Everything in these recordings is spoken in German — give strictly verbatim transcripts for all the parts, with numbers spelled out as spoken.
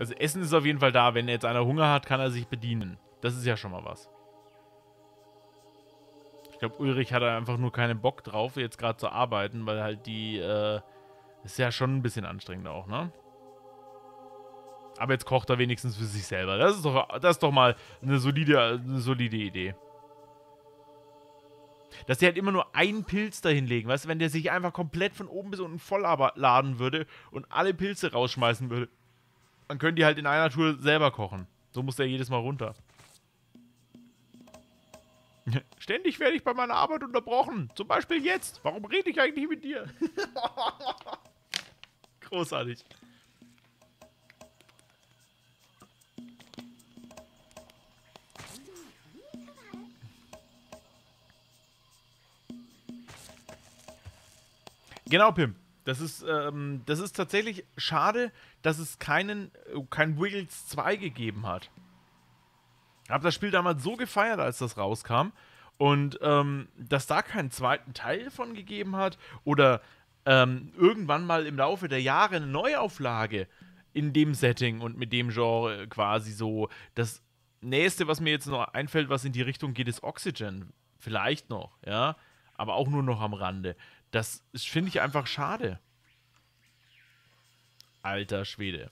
Also Essen ist auf jeden Fall da. Wenn jetzt einer Hunger hat, kann er sich bedienen. Das ist ja schon mal was. Ich glaube, Ulrich hat einfach nur keinen Bock drauf, jetzt gerade zu arbeiten, weil halt die... Äh, ist ja schon ein bisschen anstrengend auch, ne? Aber jetzt kocht er wenigstens für sich selber. Das ist doch, das ist doch mal eine solide, eine solide Idee. Dass die halt immer nur einen Pilz dahin legen, weißt du? Wenn der sich einfach komplett von oben bis unten voll laden würde und alle Pilze rausschmeißen würde, dann können die halt in einer Tour selber kochen. So muss der jedes Mal runter. Ständig werde ich bei meiner Arbeit unterbrochen. Zum Beispiel jetzt. Warum rede ich eigentlich mit dir? Großartig. Genau, Pim. Das ist, ähm, das ist tatsächlich schade, dass es keinen, kein Wiggles zwei gegeben hat. Ich habe das Spiel damals so gefeiert, als das rauskam. Und ähm, dass da keinen zweiten Teil von gegeben hat oder ähm, irgendwann mal im Laufe der Jahre eine Neuauflage in dem Setting und mit dem Genre quasi so. Das Nächste, was mir jetzt noch einfällt, was in die Richtung geht, ist Oxygen. Vielleicht noch, ja. Aber auch nur noch am Rande. Das finde ich einfach schade. Alter Schwede.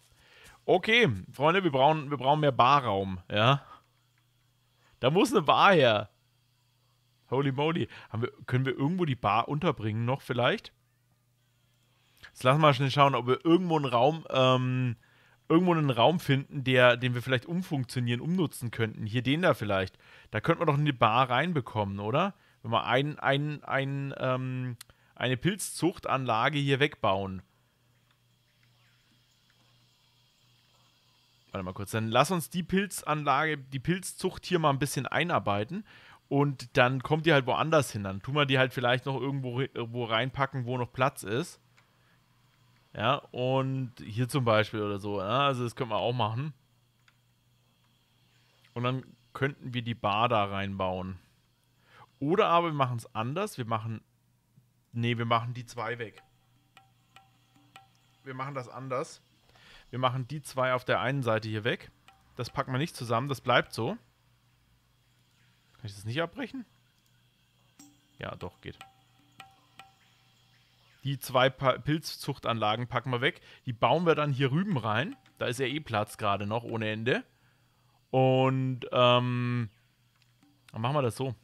Okay, Freunde, wir brauchen, wir brauchen mehr Barraum, ja. Da muss eine Bar her. Holy moly. Haben wir, können wir irgendwo die Bar unterbringen noch vielleicht? Jetzt lassen wir mal schnell schauen, ob wir irgendwo einen Raum, ähm, irgendwo einen Raum finden, der, den wir vielleicht umfunktionieren, umnutzen könnten. Hier den da vielleicht. Da könnten wir doch eine Bar reinbekommen, oder? Wenn wir ein, ein, ein, ähm, eine Pilzzuchtanlage hier wegbauen. Warte mal kurz, dann lass uns die Pilzanlage, die Pilzzucht hier mal ein bisschen einarbeiten und dann kommt die halt woanders hin. Dann tun wir die halt vielleicht noch irgendwo, irgendwo reinpacken, wo noch Platz ist. Ja, und hier zum Beispiel oder so. Ja, also das können wir auch machen. Und dann könnten wir die Bar da reinbauen. Oder aber wir machen es anders. Wir machen... Nee, wir machen die zwei weg. Wir machen das anders. Wir machen die zwei auf der einen Seite hier weg. Das packen wir nicht zusammen, das bleibt so. Kann ich das nicht abbrechen? Ja, doch, geht. Die zwei Pilzzuchtanlagen packen wir weg. Die bauen wir dann hier rüben rein. Da ist ja eh Platz gerade noch, ohne Ende. Und, ähm, dann machen wir das so.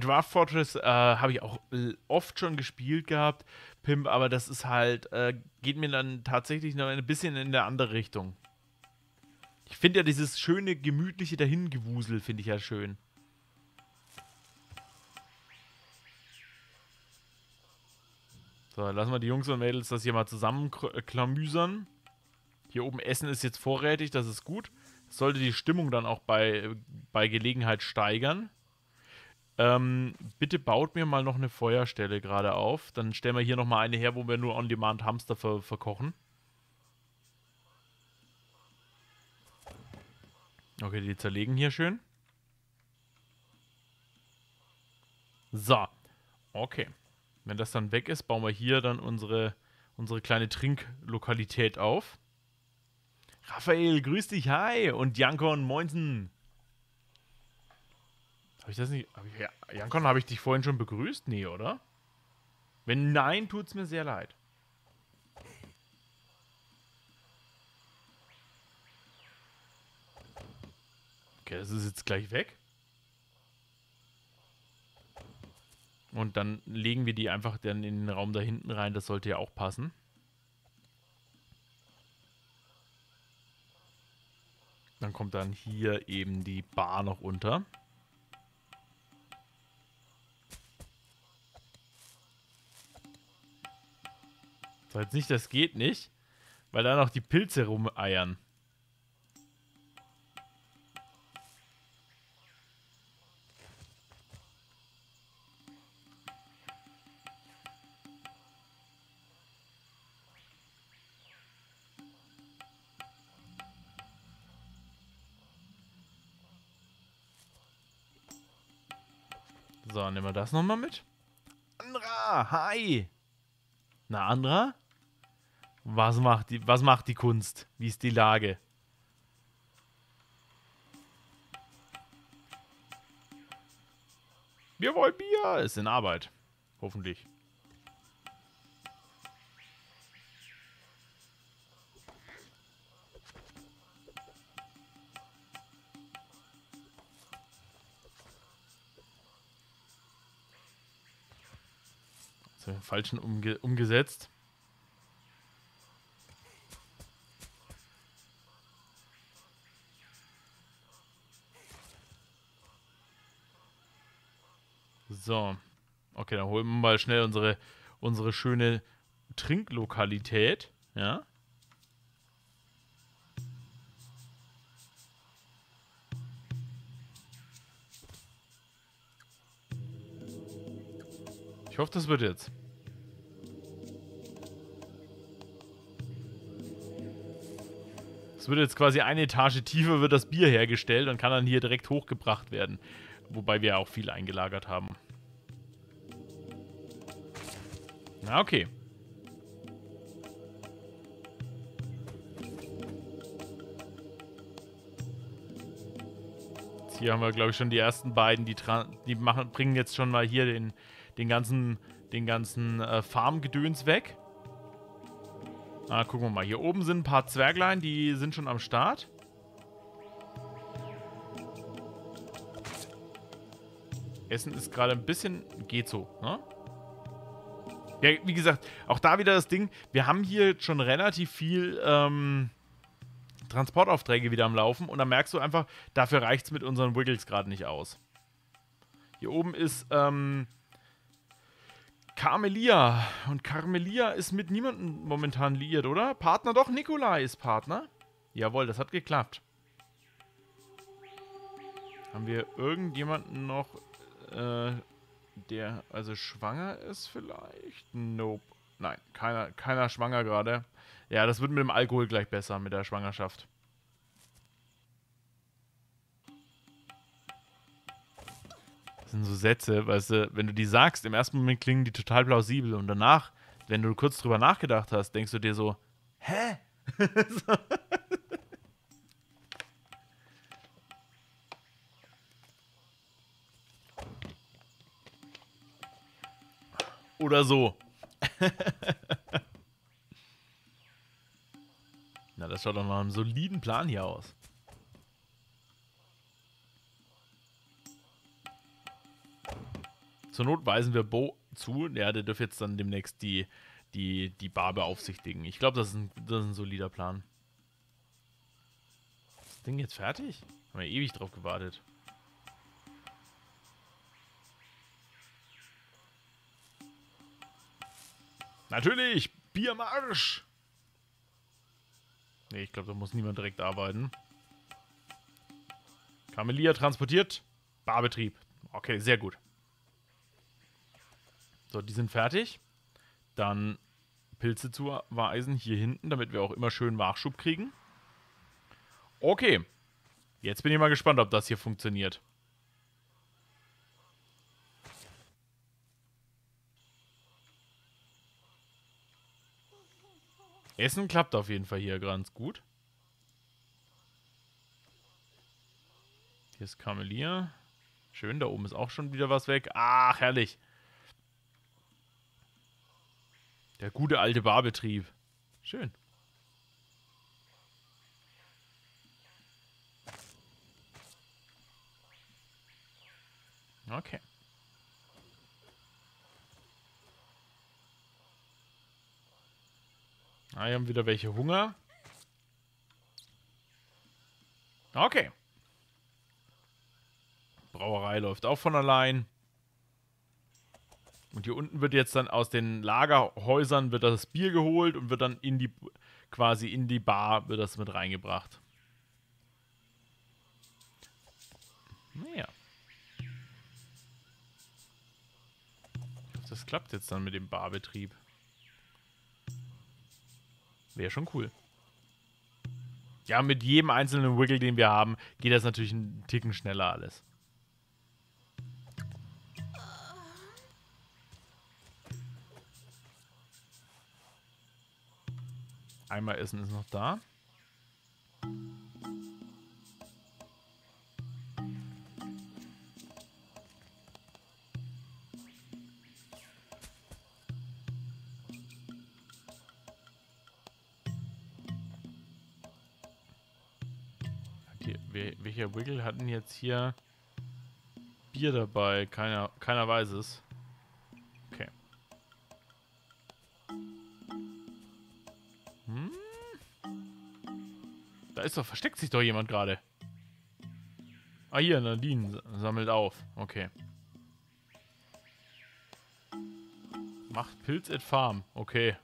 Draft Fortress äh, habe ich auch oft schon gespielt gehabt, Pimp, aber das ist halt, äh, geht mir dann tatsächlich noch ein bisschen in der andere Richtung. Ich finde ja dieses schöne, gemütliche Dahingewusel, finde ich ja schön. So, lassen wir die Jungs und Mädels das hier mal zusammenklamüsern. Hier oben Essen ist jetzt vorrätig, das ist gut. Das sollte die Stimmung dann auch bei, bei Gelegenheit steigern. Ähm, bitte baut mir mal noch eine Feuerstelle gerade auf. Dann stellen wir hier nochmal eine her, wo wir nur On-Demand Hamster ver verkochen. Okay, die zerlegen hier schön. So. Okay. Wenn das dann weg ist, bauen wir hier dann unsere, unsere kleine Trinklokalität auf. Raphael, grüß dich, hi! Und Janko und Moinsen. Habe ich das nicht... Hab ich, ja, Jankon, habe ich dich vorhin schon begrüßt? Nee, oder? Wenn nein, tut's mir sehr leid. Okay, das ist jetzt gleich weg. Und dann legen wir die einfach dann in den Raum da hinten rein. Das sollte ja auch passen. Dann kommt dann hier eben die Bar noch unter. Jetzt nicht, das geht nicht, weil da noch die Pilze rumeiern. So, nehmen wir das nochmal mit. Andra, hi! Na, Andra? Was macht die, was macht die Kunst? Wie ist die Lage? Wir wollen Bier! Ist in Arbeit. Hoffentlich. So, den falschen umge umgesetzt. So, okay, dann holen wir mal schnell unsere, unsere schöne Trinklokalität, ja. Ich hoffe, das wird jetzt. Es wird jetzt quasi eine Etage tiefer, wird das Bier hergestellt und kann dann hier direkt hochgebracht werden. Wobei wir auch viel eingelagert haben. Na, okay. Jetzt hier haben wir, glaube ich, schon die ersten beiden, die, die machen, bringen jetzt schon mal hier den, den ganzen, den ganzen äh, Farmgedöns weg. Ah, gucken wir mal. Hier oben sind ein paar Zwerglein, die sind schon am Start. Essen ist gerade ein bisschen... geht so, ne? Ja, wie gesagt, auch da wieder das Ding, wir haben hier schon relativ viel ähm, Transportaufträge wieder am Laufen und da merkst du einfach, dafür reicht es mit unseren Wiggles gerade nicht aus. Hier oben ist ähm, Carmelia und Carmelia ist mit niemandem momentan liiert, oder? Partner doch, Nikolai ist Partner. Jawohl, das hat geklappt. Haben wir irgendjemanden noch, äh, der also schwanger ist vielleicht? Nope. Nein, keiner, keiner schwanger gerade. Ja, das wird mit dem Alkohol gleich besser, mit der Schwangerschaft. Das sind so Sätze, weißt du, wenn du die sagst, im ersten Moment klingen die total plausibel und danach, wenn du kurz drüber nachgedacht hast, denkst du dir so, hä? So. Oder so. Na, das schaut doch nach einem soliden Plan hier aus. Zur Not weisen wir Bo zu. Ja, der dürfte jetzt dann demnächst die, die, die Bar beaufsichtigen. Ich glaube, das, das ist ein solider Plan. Ist das Ding jetzt fertig? Haben wir ewig drauf gewartet. Natürlich! Biermarsch! Ne, ich glaube, da muss niemand direkt arbeiten. Kamelier transportiert. Barbetrieb. Okay, sehr gut. So, die sind fertig. Dann Pilze zuweisen hier hinten, damit wir auch immer schön Nachschub kriegen. Okay. Jetzt bin ich mal gespannt, ob das hier funktioniert. Essen klappt auf jeden Fall hier ganz gut. Hier ist Kamelier. Schön, da oben ist auch schon wieder was weg. Ach, herrlich. Der gute alte Barbetrieb. Schön. Okay. Ah, hier haben wieder welche Hunger. Okay. Brauerei läuft auch von allein. Und hier unten wird jetzt dann aus den Lagerhäusern wird das Bier geholt und wird dann in die, quasi in die Bar wird das mit reingebracht. Naja. Das klappt jetzt dann mit dem Barbetrieb. Wäre schon cool. Ja, mit jedem einzelnen Wiggle, den wir haben, geht das natürlich einen Ticken schneller alles. Einmal Essen ist noch da. Welcher Wiggle hatten jetzt hier Bier dabei? Keiner, keiner weiß es. Okay. Hm? Da ist doch, versteckt sich doch jemand gerade. Ah, hier, Nadine sammelt auf. Okay. Macht Pilz at Farm. Okay.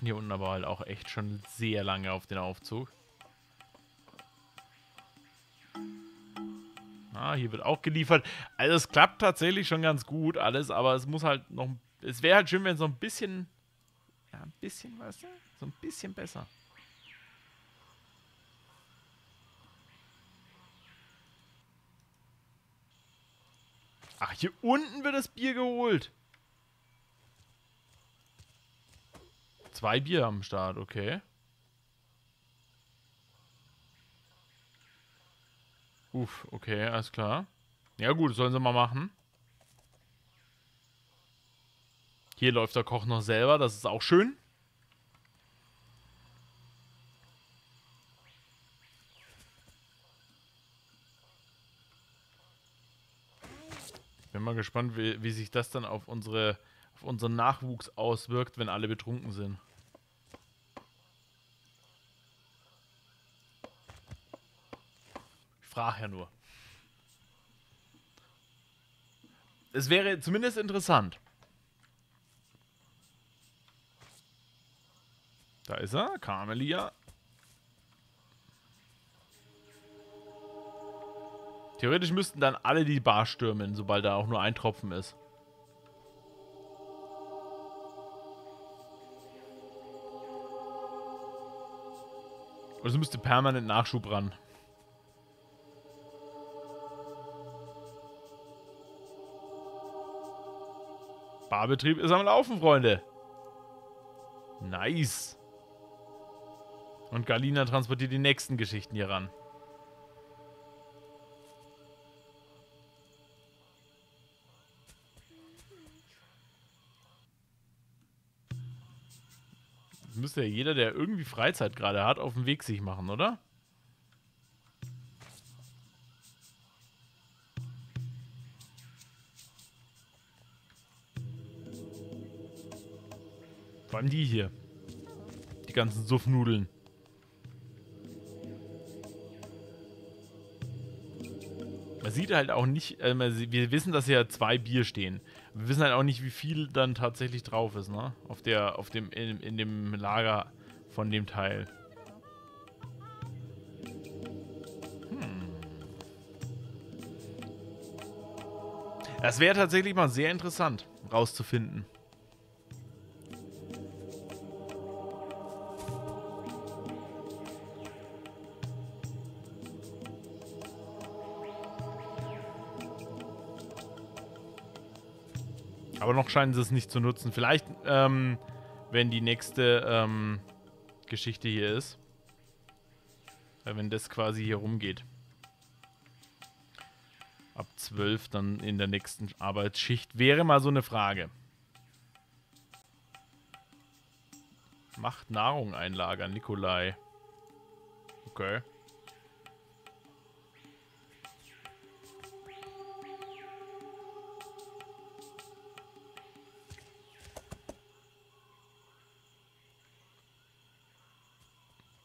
Hier unten aber halt auch echt schon sehr lange auf den Aufzug. Ah, hier wird auch geliefert. Also es klappt tatsächlich schon ganz gut alles, aber es muss halt noch... Es wäre halt schön, wenn so ein bisschen... Ja, ein bisschen, weißt du? So ein bisschen besser. Ach, hier unten wird das Bier geholt. Zwei Bier am Start, okay. Uff, okay, alles klar. Ja gut, sollen sie mal machen. Hier läuft der Koch noch selber, das ist auch schön. Bin mal gespannt, wie, wie sich das dann auf unsere... auf unseren Nachwuchs auswirkt, wenn alle betrunken sind. Ich frage ja nur. Es wäre zumindest interessant. Da ist er, Carmelia. Theoretisch müssten dann alle die Bar stürmen, sobald da auch nur ein Tropfen ist. Oder es müsste permanent Nachschub ran. Barbetrieb ist am Laufen, Freunde. Nice. Und Galina transportiert die nächsten Geschichten hier ran. Müsste ja jeder, der irgendwie Freizeit gerade hat, auf den Weg sich machen, oder? Vor allem die hier. Die ganzen Suffnudeln. Man sieht halt auch nicht, äh, wir wissen, dass hier zwei Bier stehen. Wir wissen halt auch nicht, wie viel dann tatsächlich drauf ist, ne? Auf der, auf dem, in, in dem Lager von dem Teil. Hm. Das wäre tatsächlich mal sehr interessant, rauszufinden. Aber noch scheinen sie es nicht zu nutzen. Vielleicht, ähm, wenn die nächste ähm, Geschichte hier ist. Wenn das quasi hier rumgeht. Ab zwölf dann in der nächsten Arbeitsschicht. Wäre mal so eine Frage. Macht Nahrung einlagern, Nikolai. Okay.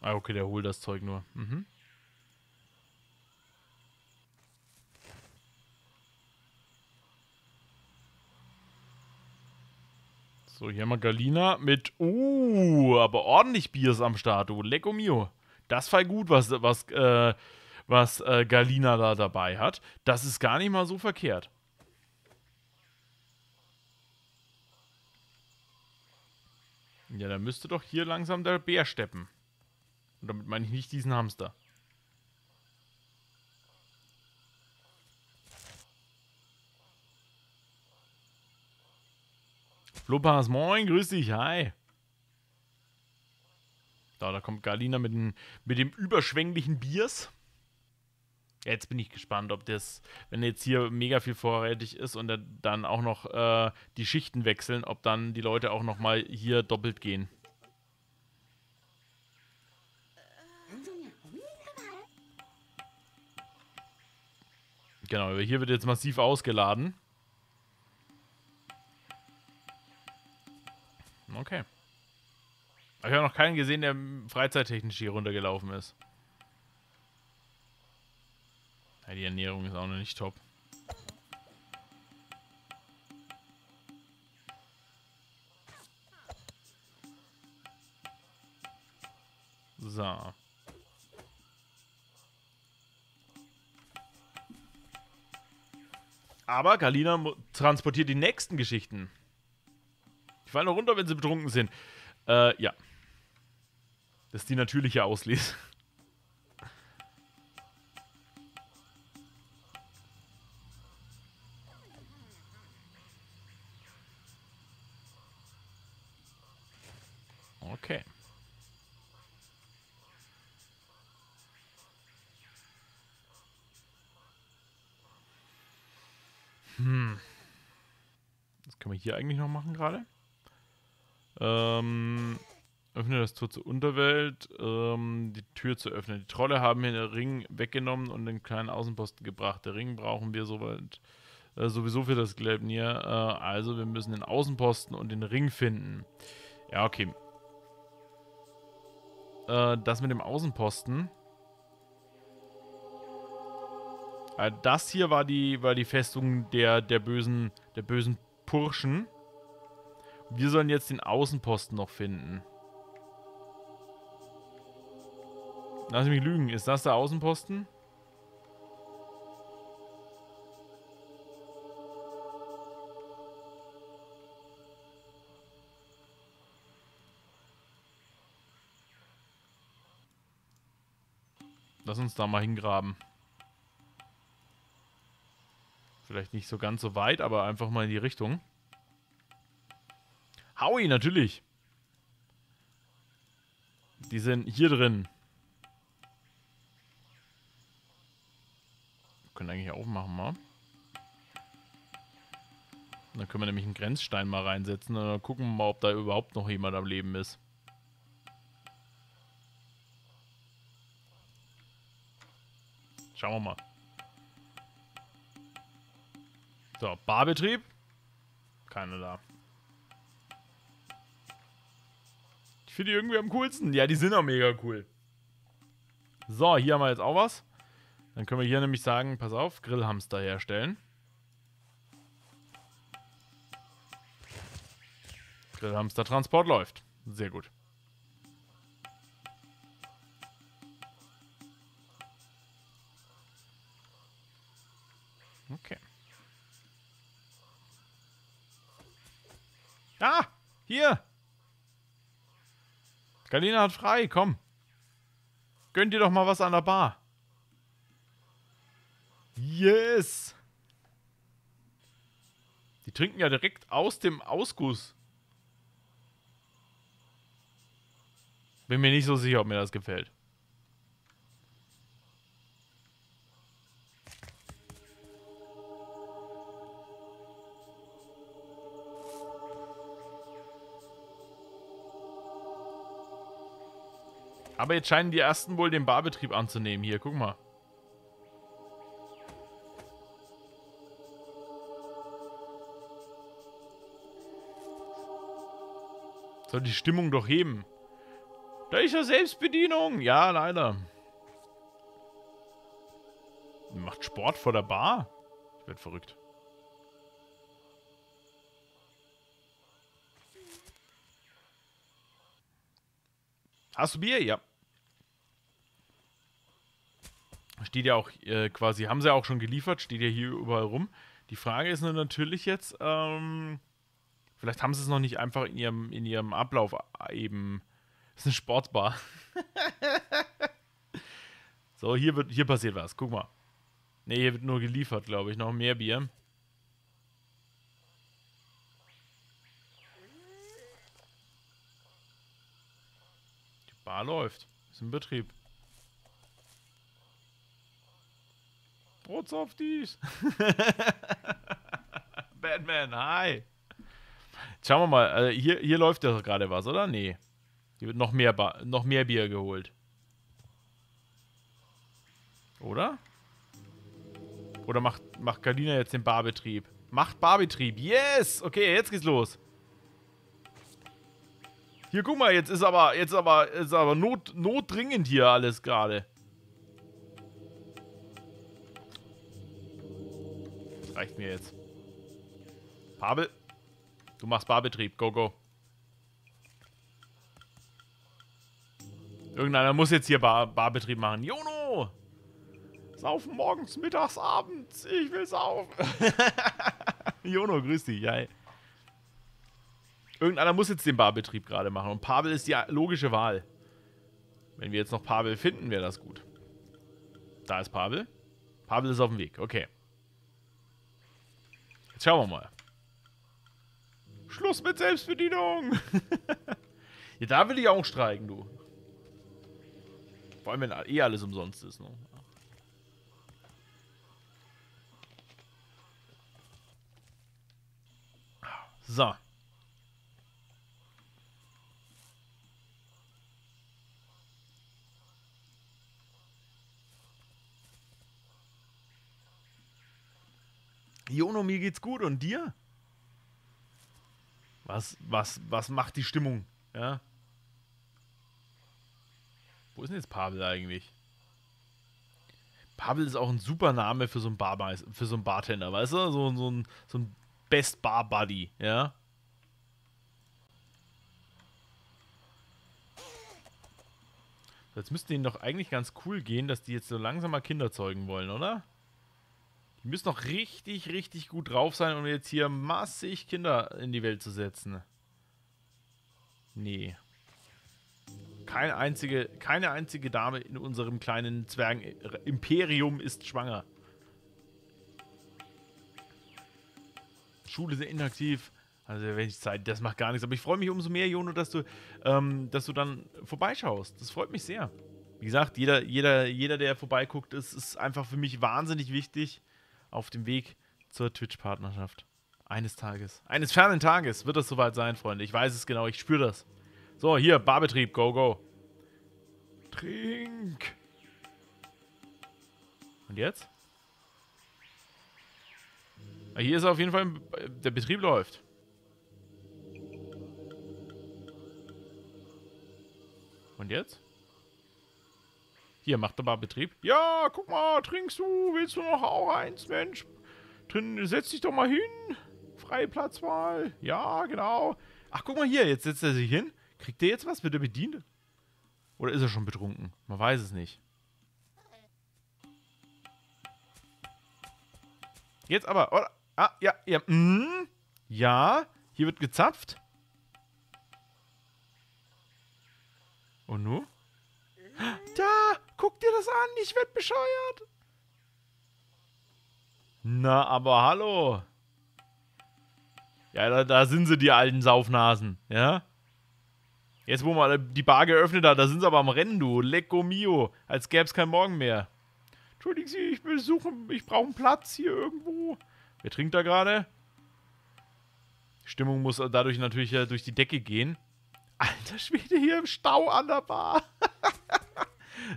Ah, okay, der holt das Zeug nur. Mhm. So, hier haben wir Galina mit... Uh, aber ordentlich Bier ist am Start, du. Lecco mio. Das war gut, was, was, äh, was äh, Galina da dabei hat. Das ist gar nicht mal so verkehrt. Ja, da müsste doch hier langsam der Bär steppen. Und damit meine ich nicht diesen Hamster. Lopas, moin, grüß dich, hi. Da, da kommt Galina mit dem, mit dem überschwänglichen Biers. Jetzt bin ich gespannt, ob das, wenn jetzt hier mega viel vorrätig ist und dann auch noch äh, die Schichten wechseln, ob dann die Leute auch nochmal hier doppelt gehen. Genau, hier wird jetzt massiv ausgeladen. Okay. Ich habe noch keinen gesehen, der freizeittechnisch hier runtergelaufen ist. Ja, die Ernährung ist auch noch nicht top. So. Aber Galina transportiert die nächsten Geschichten. Die fallen noch runter, wenn sie betrunken sind. Äh, ja. Das ist die natürliche Auslese. Okay. Hm. Was können wir hier eigentlich noch machen gerade? Ähm, öffne das Tor zur Unterwelt, ähm, die Tür zu öffnen. Die Trolle haben hier den Ring weggenommen und den kleinen Außenposten gebracht. Der Ring brauchen wir soweit, äh, sowieso für das Glebnier. Äh, also wir müssen den Außenposten und den Ring finden. Ja, okay. Äh, das mit dem Außenposten. Äh, das hier war die, war die Festung der, der bösen, der bösen Purschen. Wir sollen jetzt den Außenposten noch finden. Lass mich lügen. Ist das der Außenposten? Lass uns da mal hingraben. Vielleicht nicht so ganz so weit, aber einfach mal in die Richtung. Howie, natürlich. Die sind hier drin. Wir können eigentlich aufmachen mal. Dann können wir nämlich einen Grenzstein mal reinsetzen und dann gucken wir mal, ob da überhaupt noch jemand am Leben ist. Schauen wir mal. So, Barbetrieb. Keiner da. Die irgendwie am coolsten. Ja, die sind auch mega cool. So, hier haben wir jetzt auch was. Dann können wir hier nämlich sagen, pass auf, Grillhamster herstellen. Grillhamster-Transport läuft. Sehr gut. Okay. Ah, hier. Galina hat frei, komm. Gönn dir doch mal was an der Bar. Yes! Die trinken ja direkt aus dem Ausguss. Bin mir nicht so sicher, ob mir das gefällt. Aber jetzt scheinen die ersten wohl den Barbetrieb anzunehmen. Hier, guck mal. Soll die Stimmung doch heben. Da ist ja Selbstbedienung. Ja, leider. Die macht Sport vor der Bar. Ich werd verrückt. Hast du Bier? Ja. Steht ja auch äh, quasi, haben sie auch schon geliefert, steht ja hier überall rum. Die Frage ist nur natürlich jetzt, ähm, vielleicht haben sie es noch nicht einfach in ihrem, in ihrem Ablauf eben. Das ist eine Sportbar. So, hier wird, hier passiert was, guck mal. Ne, hier wird nur geliefert, glaube ich, noch mehr Bier. Bar läuft. Ist in Betrieb. Brotsofties. Batman, hi. Schauen wir mal. Also hier, hier läuft ja gerade was, oder? Nee. Hier wird noch mehr, Bar, noch mehr Bier geholt. Oder? Oder macht, macht Galina jetzt den Barbetrieb? Macht Barbetrieb. Yes! Okay, jetzt geht's los. Hier, guck mal, jetzt ist aber, jetzt aber, ist aber not, notdringend hier alles gerade. Das reicht mir jetzt. Pavel, du machst Barbetrieb. Go, go. Irgendeiner muss jetzt hier Bar, Barbetrieb machen. Jono! Saufen morgens, mittags, abends. Ich will saufen. Jono, grüß dich. Ja, irgendeiner muss jetzt den Barbetrieb gerade machen. Und Pavel ist die logische Wahl. Wenn wir jetzt noch Pavel finden, wäre das gut. Da ist Pavel. Pavel ist auf dem Weg. Okay. Jetzt schauen wir mal. Schluss mit Selbstbedienung. Ja, da will ich auch streiken, du. Vor allem, wenn eh alles umsonst ist, ne? So. Jono, mir geht's gut und dir? Was, was, was macht die Stimmung? Ja. Wo ist denn jetzt Pavel eigentlich? Pavel ist auch ein super Name für so einen Barmeister, für so einen Bartender, weißt du? So, so ein, so ein Best Bar Buddy, ja? So, jetzt müsste denen doch eigentlich ganz cool gehen, dass die jetzt so langsam mal Kinder zeugen wollen, oder? Die müssen noch richtig, richtig gut drauf sein, um jetzt hier massig Kinder in die Welt zu setzen. Nee. Keine einzige, keine einzige Dame in unserem kleinen Zwergen-Imperium ist schwanger. Schule sehr inaktiv. Also wenig Zeit, das macht gar nichts. Aber ich freue mich umso mehr, Jono, dass du, ähm, dass du dann vorbeischaust. Das freut mich sehr. Wie gesagt, jeder, jeder, jeder der vorbeiguckt, ist, ist einfach für mich wahnsinnig wichtig. Auf dem Weg zur Twitch-Partnerschaft. Eines Tages. Eines fernen Tages wird das soweit sein, Freunde. Ich weiß es genau, ich spüre das. So, hier, Barbetrieb, go, go. Trink. Und jetzt? Hier ist auf jeden Fall, der Betrieb läuft. Und jetzt? Hier, macht der Barbetrieb. Ja, guck mal, trinkst du? Willst du noch auch eins, Mensch? Drin, setz dich doch mal hin. Freie Platzwahl. Ja, genau. Ach, guck mal hier, jetzt setzt er sich hin. Kriegt der jetzt was? Wird er bedient? Oder ist er schon betrunken? Man weiß es nicht. Jetzt aber, oder? Ah, ja, ja. Mm, ja, hier wird gezapft. Und nun? Da, guck dir das an, ich werd bescheuert. Na, aber hallo. Ja, da, da sind sie, die alten Saufnasen, ja? Jetzt, wo man die Bar geöffnet hat, da sind sie aber am Rennen, du. Lecco mio, als gäbe es keinen Morgen mehr. Entschuldigen Sie, ich will suchen, ich brauche einen Platz hier irgendwo. Wer trinkt da gerade? Die Stimmung muss dadurch natürlich ja durch die Decke gehen. Alter Schwede, hier im Stau an der Bar.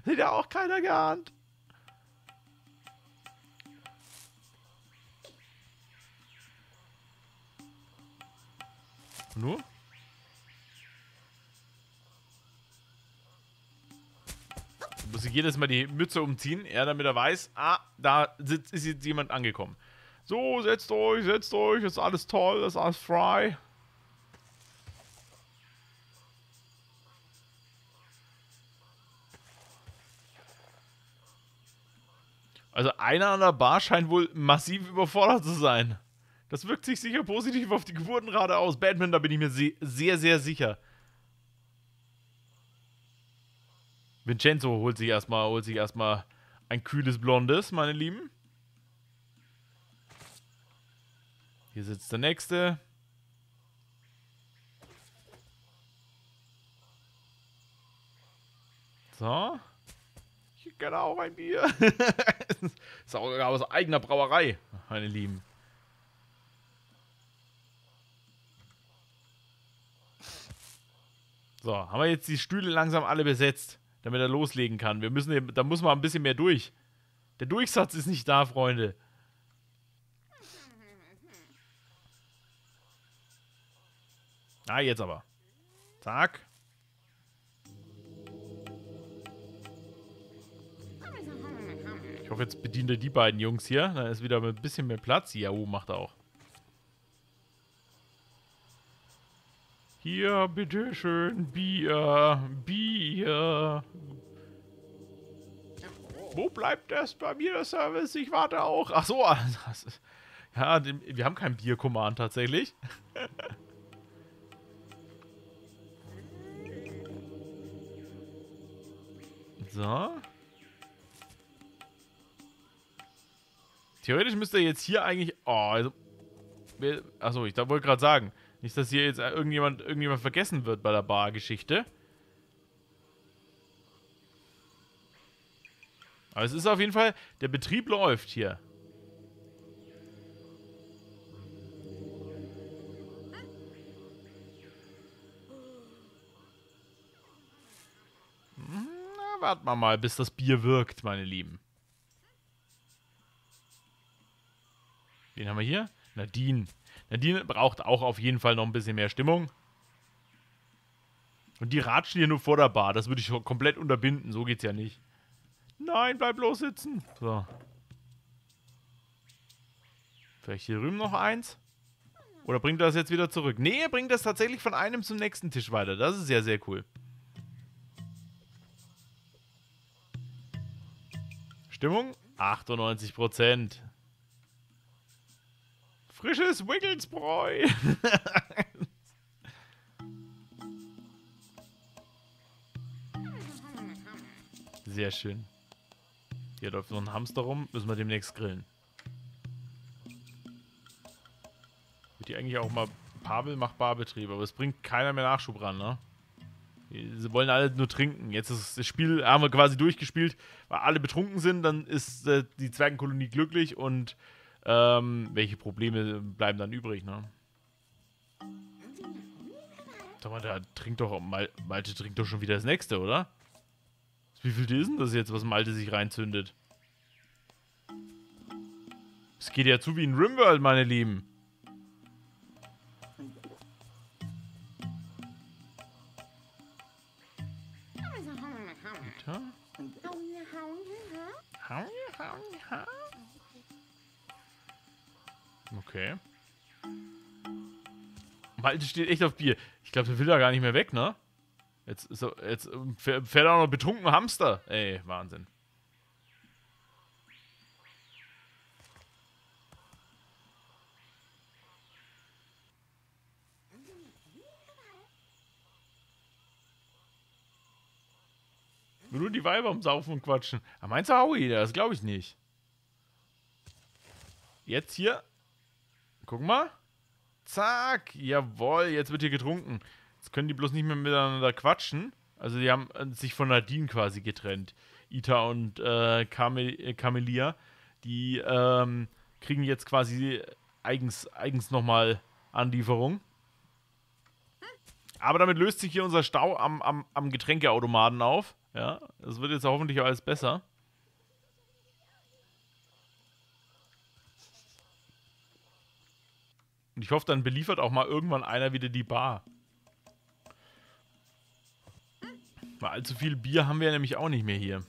Hat ja auch keiner geahnt. Nur? Muss ich jedes Mal die Mütze umziehen, ja, damit er weiß, ah, da sitzt, ist jetzt jemand angekommen. So, setzt euch, setzt euch, ist alles toll, ist alles frei. Also einer an der Bar scheint wohl massiv überfordert zu sein. Das wirkt sich sicher positiv auf die Geburtenrate aus. Batman, da bin ich mir sehr, sehr sicher. Vincenzo holt sich erstmal, holt sich erstmal ein kühles Blondes, meine Lieben. Hier sitzt der Nächste. So. Ich kann auch ein Bier. Das ist auch aus eigener Brauerei, meine Lieben. So, haben wir jetzt die Stühle langsam alle besetzt, damit er loslegen kann. Wir müssen, da muss man ein bisschen mehr durch. Der Durchsatz ist nicht da, Freunde. Ah, jetzt aber. Zack. Ich hoffe, jetzt bedient er die beiden Jungs hier. Dann ist wieder ein bisschen mehr Platz. Ja, oh, macht er auch. Hier, bitteschön, Bier, Bier. Wo bleibt das bei mir, der Service? Ich warte auch. Ach so, das ist, ja, wir haben kein Bier-Command tatsächlich. So. Theoretisch müsste er jetzt hier eigentlich... Oh, also... Achso, ich wollte gerade sagen... Nicht, dass hier jetzt irgendjemand, irgendjemand vergessen wird bei der Bar-Geschichte. Aber es ist auf jeden Fall, der Betrieb läuft hier. Na, warten wir mal, bis das Bier wirkt, meine Lieben. Wen haben wir hier? Nadine. Nadine braucht auch auf jeden Fall noch ein bisschen mehr Stimmung. Und die ratschen hier nur vor der Bar. Das würde ich komplett unterbinden. So geht's ja nicht. Nein, bleib bloß sitzen. So. Vielleicht hier drüben noch eins? Oder bringt er das jetzt wieder zurück? Nee, er bringt das tatsächlich von einem zum nächsten Tisch weiter. Das ist ja sehr cool. Stimmung? achtundneunzig Prozent. Frisches Wiggles-Bräu. Sehr schön. Hier läuft noch ein Hamster rum. Müssen wir demnächst grillen. Wird hier eigentlich auch mal... Pavel macht Barbetrieb, aber es bringt keiner mehr Nachschub ran, ne? Sie wollen alle nur trinken. Jetzt ist das Spiel, haben wir quasi durchgespielt, weil alle betrunken sind, dann ist äh, die Zwergenkolonie glücklich und... Ähm, welche Probleme bleiben dann übrig, ne? Sag mal, da trinkt doch Mal Malte trinkt doch schon wieder das nächste, oder? Wie viel ist denn das jetzt, was Malte sich reinzündet? Es geht ja zu wie in Rimworld, meine Lieben. Ita? Okay. Malte steht echt auf Bier. Ich glaube, der will da gar nicht mehr weg, ne? Jetzt, ist er, jetzt fährt er auch noch betrunken Hamster. Ey, Wahnsinn. Nur die Weiber am Saufen und Quatschen. Ah, meinst du Howie? Das glaube ich nicht. Jetzt hier. Guck mal. Zack. Jawohl, jetzt wird hier getrunken. Jetzt können die bloß nicht mehr miteinander quatschen. Also die haben sich von Nadine quasi getrennt. Ita und äh, Kamelier, die ähm, kriegen jetzt quasi eigens, eigens nochmal Anlieferung. Aber damit löst sich hier unser Stau am, am, am Getränkeautomaten auf. Ja, das wird jetzt hoffentlich alles besser. Und ich hoffe, dann beliefert auch mal irgendwann einer wieder die Bar. Weil allzu viel Bier haben wir nämlich auch nicht mehr hier.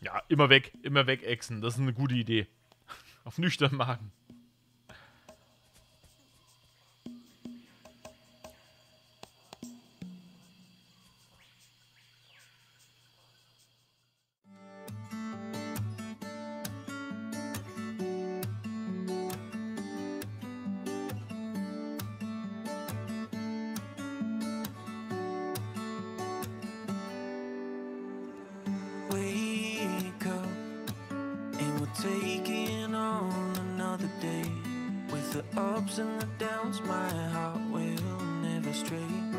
Ja, immer weg, immer weg exen. Das ist eine gute Idee. Auf nüchtern Magen. Taking on another day. the ups and the downs, my heart will never stray.